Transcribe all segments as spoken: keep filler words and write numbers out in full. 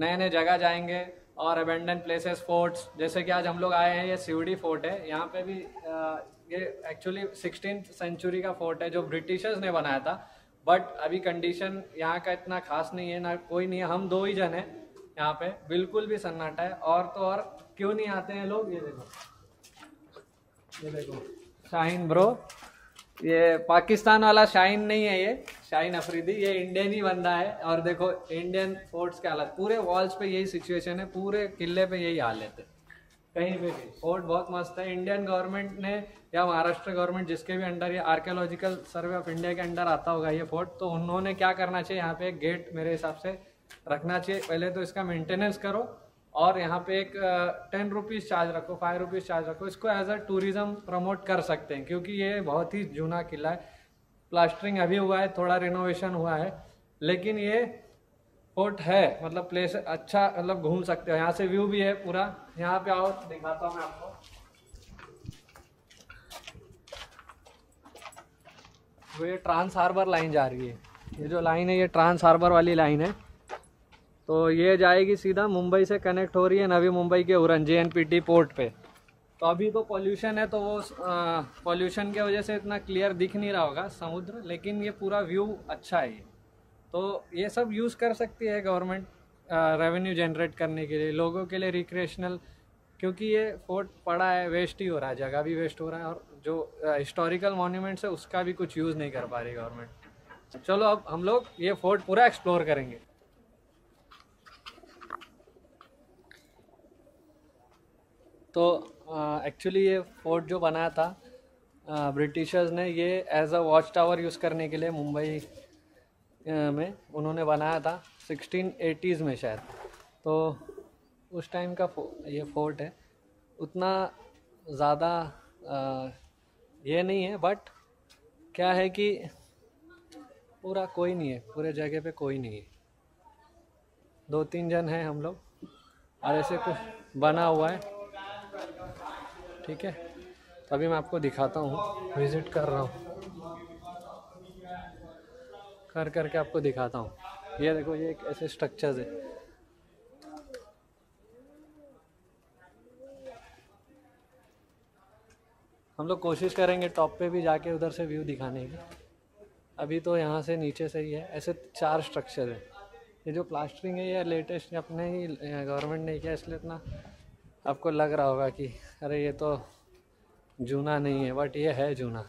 नए नए जगह जाएंगे और अबेंडन प्लेसेस, फोर्ट्स, जैसे कि आज हम लोग आए हैं, ये सिवड़ी फोर्ट है। यहाँ पे भी आ, ये एक्चुअली सिक्सटीन सेंचुरी का फोर्ट है जो ब्रिटिशर्स ने बनाया था, बट अभी कंडीशन यहाँ का इतना खास नहीं है, ना कोई नहीं है, हम दो ही जन हैं यहाँ पे, बिल्कुल भी सन्नाटा है। और तो और क्यों नहीं आते हैं लोग, ये देखो, ये देखो शाहीन ब्रो, ये पाकिस्तान वाला शाहीन नहीं है, ये शाहीन अफरीदी, ये इंडियन ही बंदा है। और देखो इंडियन फोर्ट्स के हालत, पूरे वॉल्स पे यही सिचुएशन है, पूरे किले पे यही हालत है, कहीं पे भी। फोर्ट बहुत मस्त है। इंडियन गवर्नमेंट ने या महाराष्ट्र गवर्नमेंट, जिसके भी अंडर ये आर्कियोलॉजिकल सर्वे ऑफ इंडिया के अंडर आता होगा ये फोर्ट, तो उन्होंने क्या करना चाहिए, यहाँ पे एक गेट मेरे हिसाब से रखना चाहिए। पहले तो इसका मेंटेनेंस करो और यहाँ पे एक टेन रुपीज़ चार्ज रखो, फाइव रुपीज़ चार्ज रखो। इसको एज अ टूरिज़म प्रमोट कर सकते हैं, क्योंकि ये बहुत ही जूना किला है। प्लास्टरिंग अभी हुआ है, थोड़ा रिनोवेशन हुआ है, लेकिन ये फोर्ट है, मतलब प्लेस अच्छा, मतलब घूम सकते हो। यहाँ से व्यू भी है पूरा, यहाँ पे आओ दिखाता हूँ मैं आपको। वो ये ट्रांस हार्बर लाइन जा रही है, ये जो लाइन है ये ट्रांस हार्बर वाली लाइन है, तो ये जाएगी सीधा मुंबई से, कनेक्ट हो रही है नवी मुंबई के Uran J N P T port पे। तो अभी तो पॉल्यूशन है, तो वो पॉल्यूशन के वजह से इतना क्लियर दिख नहीं रहा होगा समुद्र, लेकिन ये पूरा व्यू अच्छा है। तो ये सब यूज़ कर सकती है गवर्नमेंट रेवेन्यू जनरेट करने के लिए, लोगों के लिए रिक्रिएशनल, क्योंकि ये फोर्ट पड़ा है, वेस्ट ही हो रहा है, जगह भी वेस्ट हो रहा है, और जो हिस्टोरिकल मोन्यूमेंट्स है उसका भी कुछ यूज़ नहीं कर पा रही गवर्नमेंट। चलो अब हम लोग ये फोर्ट पूरा एक्सप्लोर करेंगे। तो एक्चुअली ये फोर्ट जो बनाया था ब्रिटिशर्स ने, ये as a watch tower use करने के लिए मुंबई में उन्होंने बनाया था सिक्सटीन एटीज़ में शायद। तो उस टाइम का फो, ये फोर्ट है, उतना ज़्यादा ये नहीं है, बट क्या है कि पूरा कोई नहीं है, पूरे जगह पे कोई नहीं है, दो तीन जन हैं हम लोग, और ऐसे कुछ बना हुआ है, ठीक है। तो अभी मैं आपको दिखाता हूँ, विज़िट कर रहा हूँ, कर करके आपको दिखाता हूँ। ये देखो, ये एक ऐसे स्ट्रक्चर्स है, हम लोग कोशिश करेंगे टॉप पे भी जाके उधर से व्यू दिखाने की, अभी तो यहाँ से नीचे से ही है। ऐसे चार स्ट्रक्चर है, ये जो प्लास्टरिंग है ये लेटेस्ट अपने ही गवर्नमेंट ने किया, इसलिए इतना आपको लग रहा होगा कि अरे ये तो जूना नहीं है, बट ये है जूना।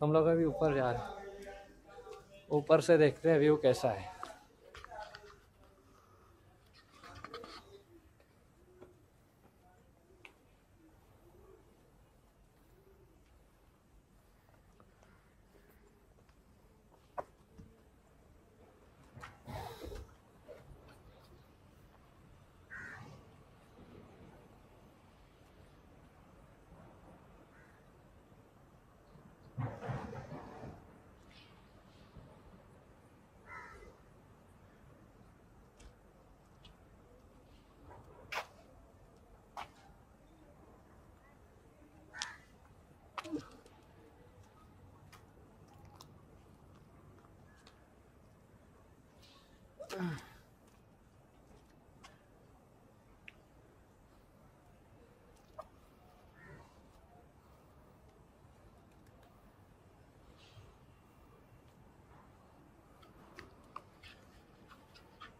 तो हम लोग अभी ऊपर जा रहे हैं, ऊपर से देखते हैं व्यू कैसा है।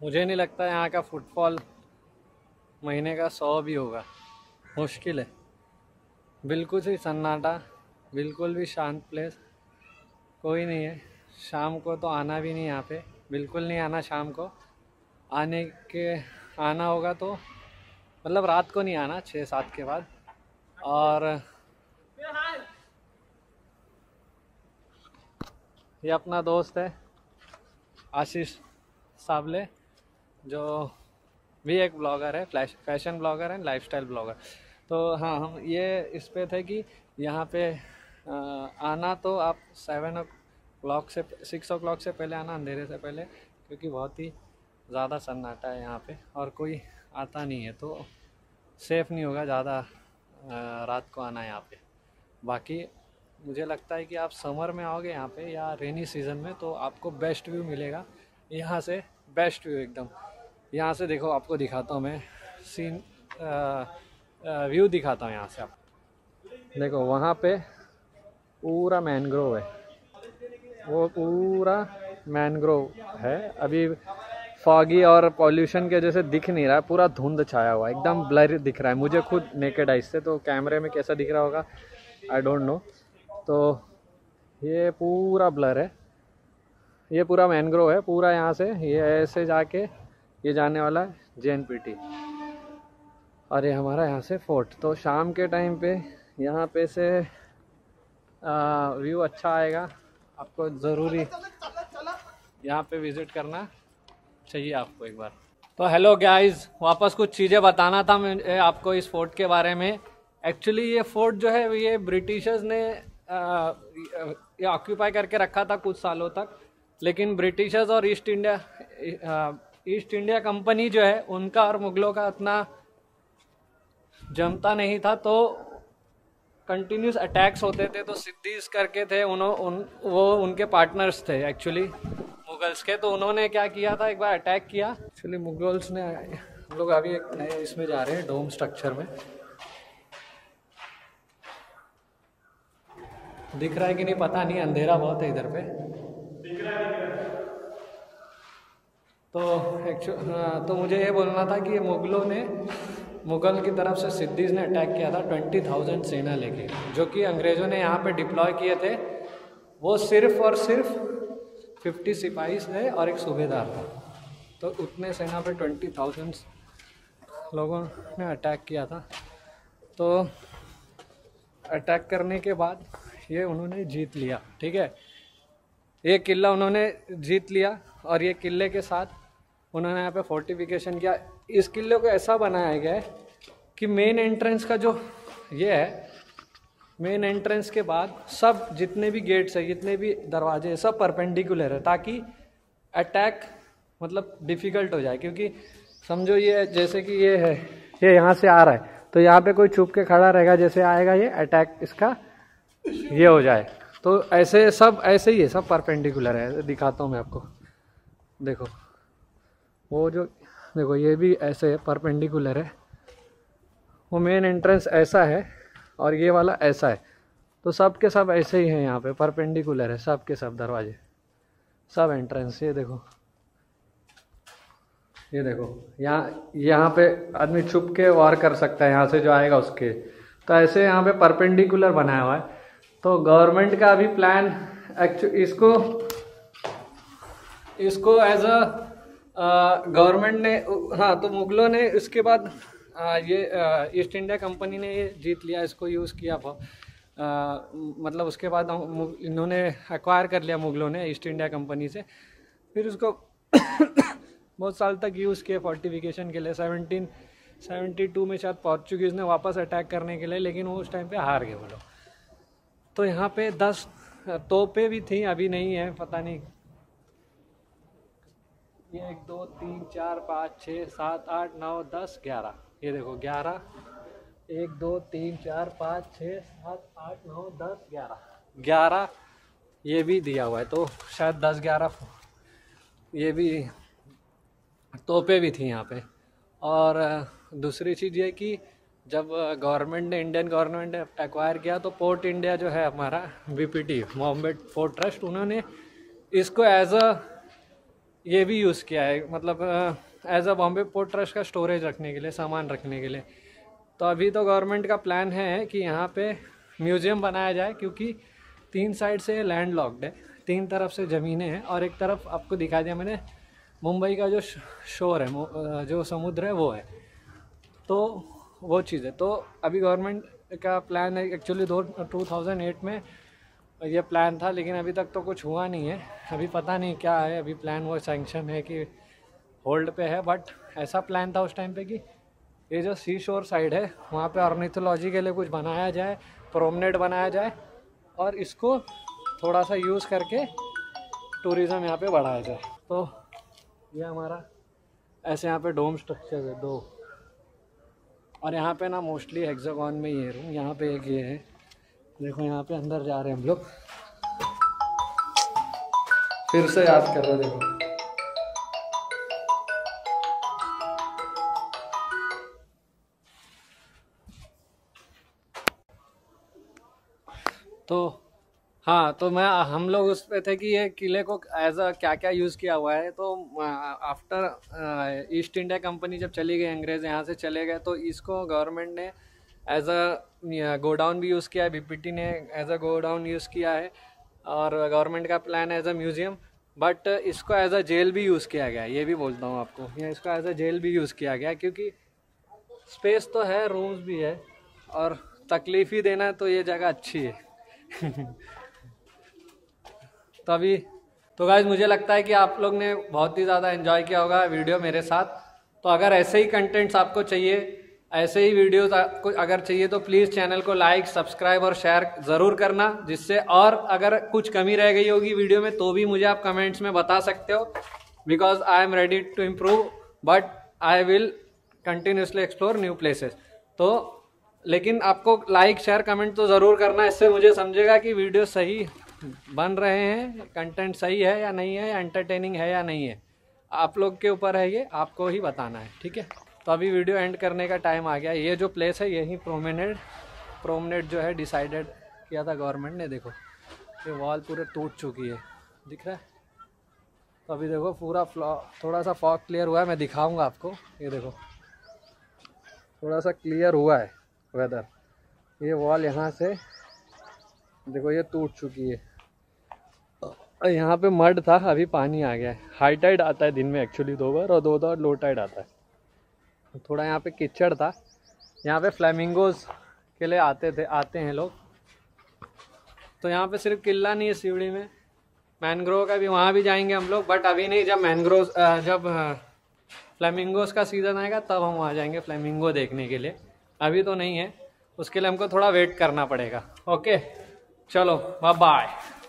मुझे नहीं लगता यहाँ का फुटफॉल महीने का सौ भी होगा, मुश्किल है। बिल्कुल ही सन्नाटा, बिल्कुल भी शांत प्लेस, कोई नहीं है। शाम को तो आना भी नहीं, यहाँ पे बिल्कुल नहीं आना शाम को। आने के आना होगा तो मतलब रात को नहीं आना, छः सात के बाद। और ये अपना दोस्त है आशीष साबले, जो भी एक ब्लॉगर है, फ्लैश फैशन ब्लॉगर है, लाइफस्टाइल ब्लॉगर। तो हाँ, हम ये इस पे थे कि यहाँ पे आना तो आप सेवन ओ क्लॉक से सिक्स ओ क्लॉक से पहले आना, अंधेरे से पहले, क्योंकि बहुत ही ज़्यादा सन्नाटा है यहाँ पे और कोई आता नहीं है, तो सेफ़ नहीं होगा ज़्यादा रात को आना यहाँ पे। बाकी मुझे लगता है कि आप समर में आओगे यहाँ पे या रेनी सीज़न में तो आपको बेस्ट व्यू मिलेगा, यहाँ से बेस्ट व्यू एकदम। यहाँ से देखो, आपको दिखाता हूँ मैं सीन, व्यू दिखाता हूँ यहाँ से। आप देखो वहाँ पे पूरा मैनग्रोव है, वो पूरा मैनग्रोव है। अभी फॉगी और पॉल्यूशन के जैसे दिख नहीं रहा है, पूरा धुंध छाया हुआ है, एकदम ब्लर दिख रहा है मुझे खुद नेकेड आइज से, तो कैमरे में कैसा दिख रहा होगा आई डोंट नो। तो ये पूरा ब्लर है, ये पूरा मैनग्रोव है पूरा। यहाँ से ये ऐसे जाके ये जाने वाला है जे एन पी टी, और ये हमारा यहाँ से फोर्ट। तो शाम के टाइम पे यहाँ पे से व्यू अच्छा आएगा, आपको ज़रूरी यहाँ पे विज़िट करना चाहिए आपको एक बार। तो हेलो गाइस, वापस कुछ चीज़ें बताना था मैं आपको इस फोर्ट के बारे में। एक्चुअली ये फोर्ट जो है ये ब्रिटिशर्स ने ये ऑक्यूपाई करके रखा था कुछ सालों तक, लेकिन ब्रिटिशर्स और East India East India company जो है उनका और मुग़लों का इतना जमता नहीं था, तो कंटिन्यूस अटैक्स होते थे। तो सिद्दीस करके थे उन्हों उन वो उनके पार्टनर्स थे एक्चुअली मुगल्स के, तो उन्होंने क्या किया था, एक बार अटैक किया एक्चुअली मुगल्स ने। हम लोग अभी एक नए इसमें जा रहे हैं डोम स्ट्रक्चर में, दिख रहा है कि नहीं पता नहीं, अंधेरा बहुत है इधर पे दिख रहा है। तो एक्चुअल तो मुझे ये बोलना था कि मुगलों ने मुगल की तरफ से सिद्दीस ने अटैक किया था बीस हज़ार सेना लेके, जो कि अंग्रेज़ों ने यहाँ पे डिप्लॉय किए थे। वो सिर्फ और सिर्फ पचास सिपाही थे और एक सूबेदार था, तो उतने सेना पे बीस हज़ार लोगों ने अटैक किया था। तो अटैक करने के बाद ये उन्होंने जीत लिया, ठीक है, ये किला उन्होंने जीत लिया। और ये किले के साथ उन्होंने यहाँ पे फोर्टिफिकेशन किया। इस किले को ऐसा बनाया गया है कि मेन एंट्रेंस का जो ये है, मेन एंट्रेंस के बाद सब जितने भी गेट्स हैं, जितने भी दरवाजे हैं, सब परपेंडिकुलर है, ताकि अटैक मतलब डिफ़िकल्ट हो जाए। क्योंकि समझो ये जैसे कि ये है, ये यहाँ से आ रहा है, तो यहाँ पे कोई छुप के खड़ा रहेगा, जैसे आएगा ये अटैक इसका ये हो जाए। तो ऐसे सब ऐसे ही है, सब परपेंडिकुलर है। दिखाता हूँ मैं आपको, देखो वो जो देखो ये भी ऐसे है, परपेंडिकुलर है। वो मेन एंट्रेंस ऐसा है और ये वाला ऐसा है, तो सब के सब ऐसे ही हैं यहाँ पे, परपेंडिकुलर है सब के सब दरवाजे, सब एंट्रेंस। ये देखो, ये देखो यहाँ यहाँ पे आदमी छुप के वार कर सकता है यहाँ से जो आएगा उसके, तो ऐसे यहाँ पे परपेंडिकुलर बनाया हुआ है। तो गवर्नमेंट का अभी प्लान एक्चुअली इसको इसको एज अ गवर्नमेंट ने, हाँ, तो मुगलों ने इसके बाद आ, ये ईस्ट इंडिया कंपनी ने ये जीत लिया, इसको यूज़ किया आ, मतलब उसके बाद इन्होंने एक्वायर कर लिया मुगलों ने ईस्ट इंडिया कंपनी से। फिर उसको बहुत साल तक यूज़ किया फोर्टिफिकेशन के लिए। सेवनटीन सेवेंटी टू में शायद पोर्चुगीज़ ने वापस अटैक करने के लिए, लेकिन वो उस टाइम पे हार गए वो लोग। तो यहाँ पे दस तोपें भी थी, अभी नहीं है, पता नहीं। ये एक दो तीन चार पाँच छः सात आठ नौ दस ग्यारह, ये देखो ग्यारह, एक दो तीन चार पाँच छः सात आठ नौ दस ग्यारह, ग्यारह ये भी दिया हुआ है। तो शायद दस ग्यारह ये भी तोपें भी थी यहाँ पे। और दूसरी चीज़ ये कि जब गवर्नमेंट ने, इंडियन गवर्नमेंट ने एक्वायर किया, तो पोर्ट इंडिया जो है हमारा B P T Bombay port trust, उन्होंने इसको एज अ ये भी यूज़ किया है, मतलब as a Bombay port trust का स्टोरेज रखने के लिए, सामान रखने के लिए। तो अभी तो गवर्नमेंट का प्लान है कि यहाँ पे म्यूज़ियम बनाया जाए, क्योंकि तीन साइड से लैंड लॉक्ड है, तीन तरफ से ज़मीनें हैं, और एक तरफ आपको दिखा दिया मैंने मुंबई का जो शोर है, जो समुद्र है वो है, तो वो चीज़ है। तो अभी गवर्नमेंट का प्लान है एक्चुअली, दो टू थाउजेंड एट में ये प्लान था, लेकिन अभी तक तो कुछ हुआ नहीं है। अभी पता नहीं क्या है, अभी प्लान वो सैंक्शन है कि होल्ड पे है, बट ऐसा प्लान था उस टाइम पे कि ये जो सी शोर साइड है वहाँ पे ऑर्निथोलॉजी के लिए कुछ बनाया जाए, प्रोमनेड बनाया जाए, और इसको थोड़ा सा यूज़ करके टूरिज़म यहाँ पे बढ़ाया जाए। तो ये हमारा ऐसे यहाँ पे डोम स्ट्रक्चर है दो, और यहाँ पर ना मोस्टली हेक्सागन में ये रूम, यहाँ पर एक ये है, देखो यहाँ पे अंदर जा रहे हैं हम लोग, फिर से याद कर रहे हैं, देखो तो हाँ, तो मैं हम लोग उस पे थे कि ये किले को एज अ क्या क्या यूज़ किया हुआ है। तो आफ्टर ईस्ट इंडिया कंपनी जब चली गई, अंग्रेज़ यहाँ से चले गए, तो इसको गवर्नमेंट ने एज अ गोडाउन भी यूज़ किया है, बीपीटी ने एज अ गोडाउन यूज़ किया है, और गवर्नमेंट का plan as a museum, but इसको एज अ जेल भी यूज़ किया गया, ये भी बोलता हूँ आपको, या इसको एज अ जेल भी यूज़ किया गया, क्योंकि स्पेस तो है, रूम्स भी है, और तकलीफ़ ही देना तो ये जगह अच्छी है। तो अभी तो गाइस मुझे लगता है कि आप लोग ने बहुत ही ज़्यादा एंजॉय किया होगा वीडियो मेरे साथ। तो अगर ऐसे ही कंटेंट्स आपको चाहिए, ऐसे ही वीडियोस आपको अगर चाहिए, तो प्लीज़ चैनल को लाइक, सब्सक्राइब और शेयर ज़रूर करना, जिससे, और अगर कुछ कमी रह गई होगी वीडियो में तो भी मुझे आप कमेंट्स में बता सकते हो, because I am ready to improve, but I will continuously explore new places. तो लेकिन आपको लाइक, शेयर, कमेंट तो ज़रूर करना, इससे मुझे समझेगा कि वीडियो सही बन रहे हैं, कंटेंट सही है या नहीं है, एंटरटेनिंग है या नहीं है, आप लोग के ऊपर है, ये आपको ही बताना है, ठीक है। तो अभी वीडियो एंड करने का टाइम आ गया। ये जो प्लेस है यही प्रोमेनेड प्रोमेनेड जो है डिसाइडेड किया था गवर्नमेंट ने। देखो ये वॉल पूरे टूट चुकी है, दिख रहा है। तो अभी देखो पूरा फ्लॉ थोड़ा सा फॉग क्लियर हुआ है, मैं दिखाऊँगा आपको, ये देखो थोड़ा सा क्लियर हुआ है वेदर। ये वॉल यहाँ से देखो ये टूट चुकी है, यहाँ पे मड था, अभी पानी आ गया है। हाई टाइड आता है दिन में एक्चुअली दो बार, और दो बार लो टाइड आता है। थोड़ा यहाँ पे कीचड़ था, यहाँ पे फ्लैमिंगोज के लिए आते थे आते हैं लोग। तो यहाँ पे सिर्फ किला नहीं है सिवड़ी में, मैनग्रोव का भी, वहाँ भी जाएंगे हम लोग, बट अभी नहीं, जब मैनग्रोव जब फ्लैमिंगोज का सीज़न आएगा तब हम वहाँ जाएंगे फ्लैमिंगो देखने के लिए, अभी तो नहीं है, उसके लिए हमको थोड़ा वेट करना पड़ेगा। ओके चलो बाय बाय।